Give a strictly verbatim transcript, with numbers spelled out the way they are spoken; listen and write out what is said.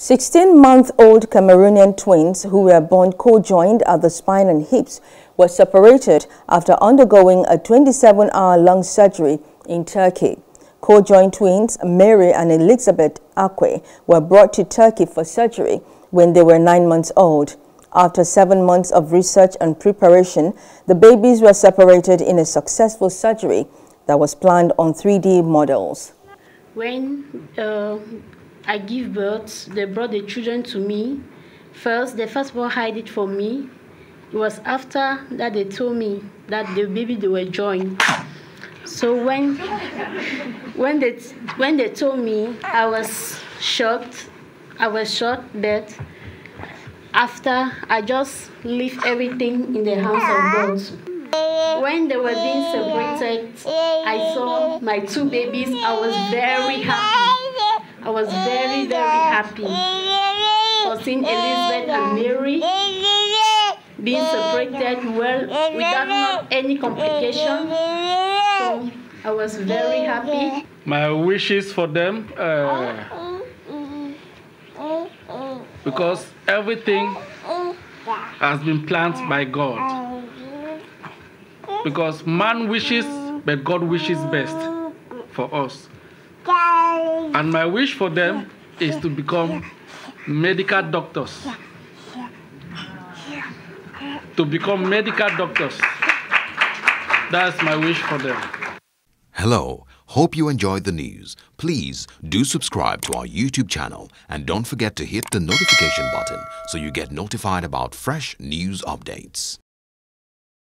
sixteen-month-old Cameroonian twins who were born co-joined at the spine and hips were separated after undergoing a twenty-seven hour lung surgery in Turkey. Co-joined twins Mary and Elizabeth Akwe were brought to Turkey for surgery when they were nine months old. After seven months of research and preparation, the babies were separated in a successful surgery that was planned on three D models. When uh I give birth, they brought the children to me. First, the firstborn hid it from me. It was after that they told me that the baby they were joined. So when when they when they told me, I was shocked. I was shocked that after I just leave everything in the hands of God. When they were being separated, I saw my two babies. I was very happy. I was very, very happy for seeing Elizabeth and Mary being separated well without not any complication. So I was very happy. My wishes for them, uh, because everything has been planned by God. Because man wishes, but God wishes best for us. And my wish for them is to become medical doctors. To become medical doctors. That's my wish for them. Hello. Hope you enjoyed the news. Please do subscribe to our YouTube channel and don't forget to hit the notification button so you get notified about fresh news updates.